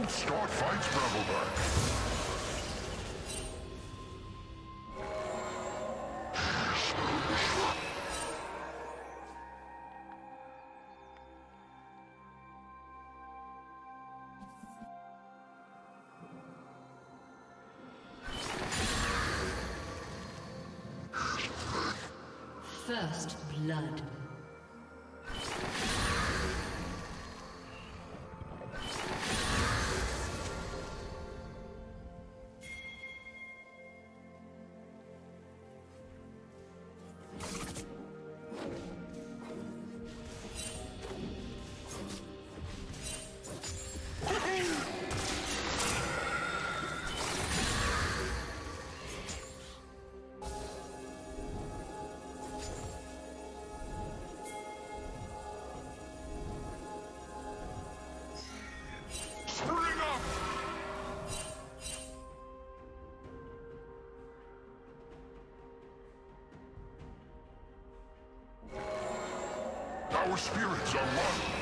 Don't start fights, Brambleback. First blood. Our spirits are one.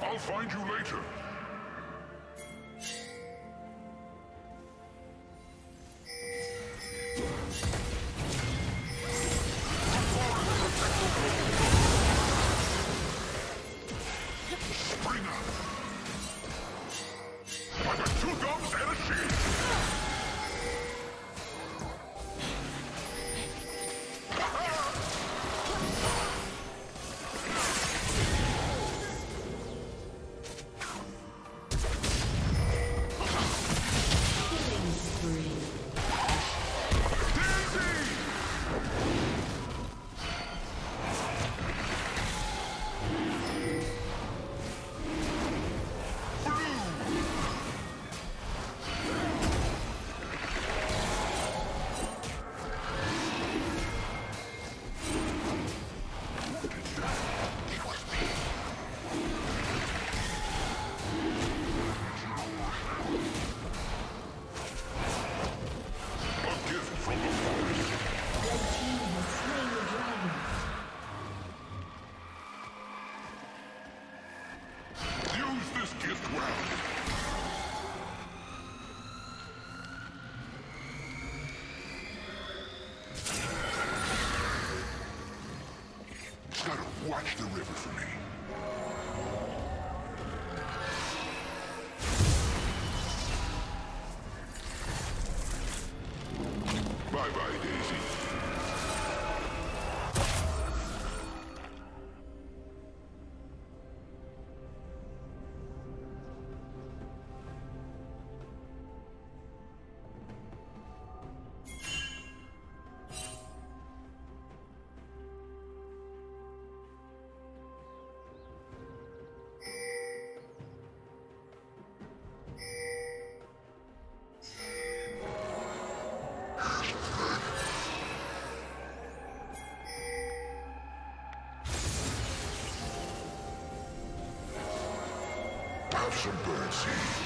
I'll find you later. Bye-bye, Daisy. Some birdseed.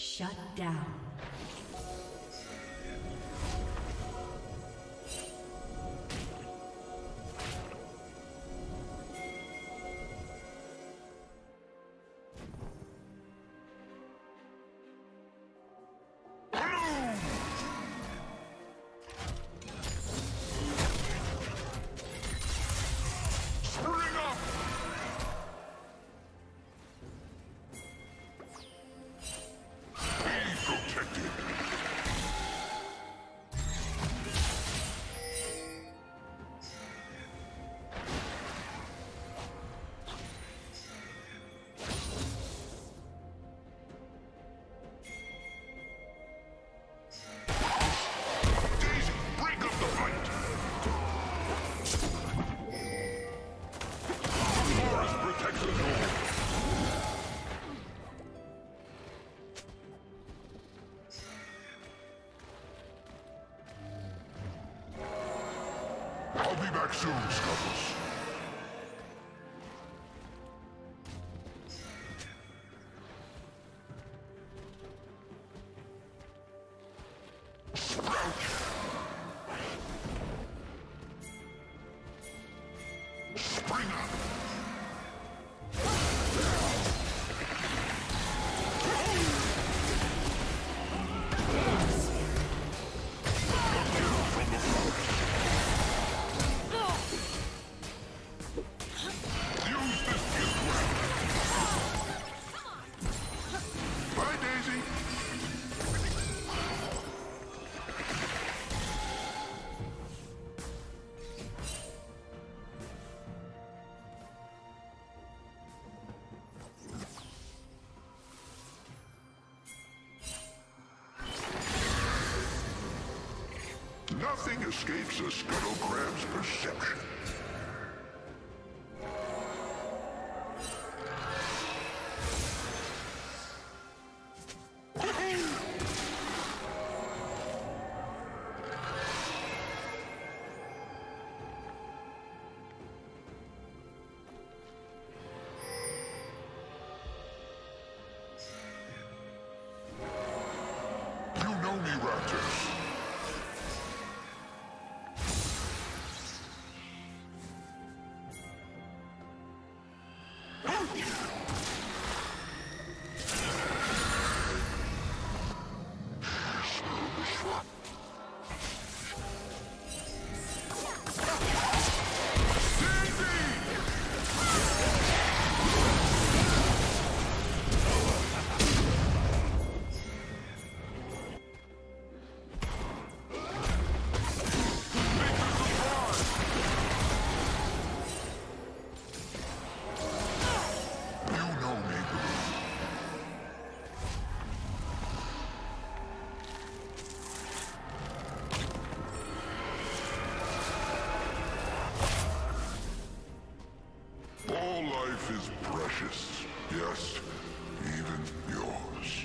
Shut down. Soon, Scuffles. Nothing escapes a scuttlecrab's perception. You know me, Raptors. life is precious. Yes, even yours.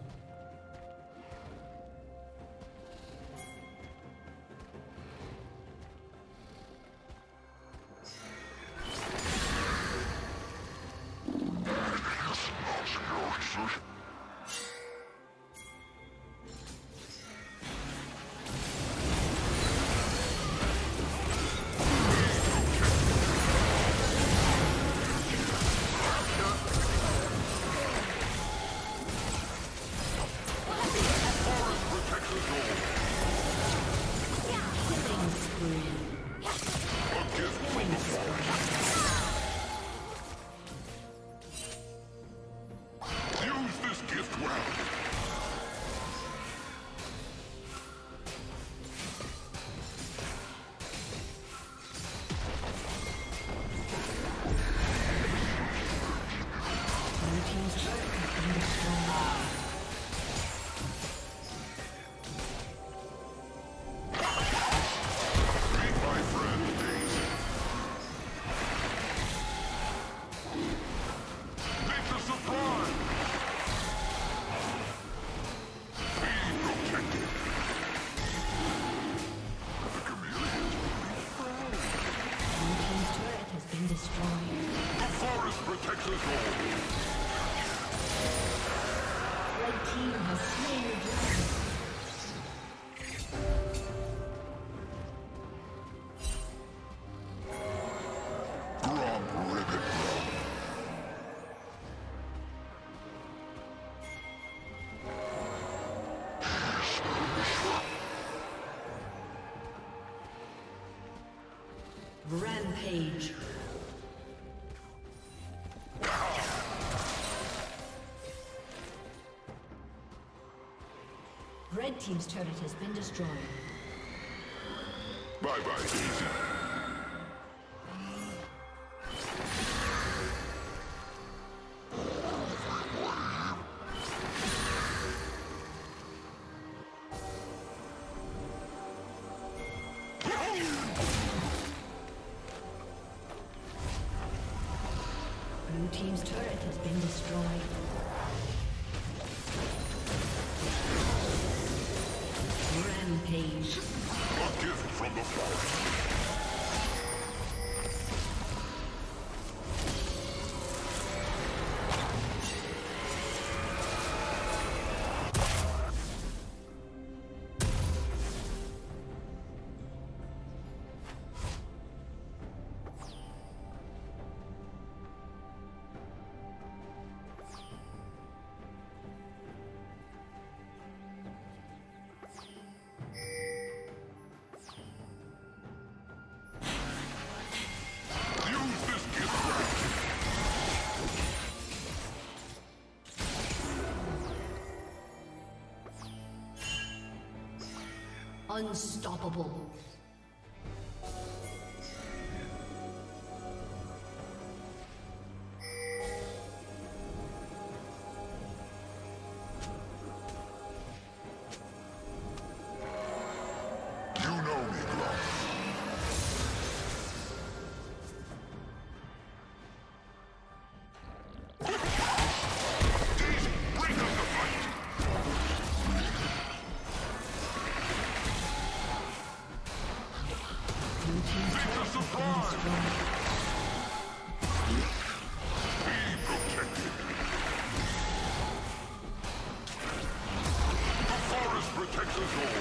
Rampage. Red team's turret has been destroyed. Bye-bye, Daisy. Team's turret has been destroyed. Rampage. A gift from the Unstoppable. Texas Roll.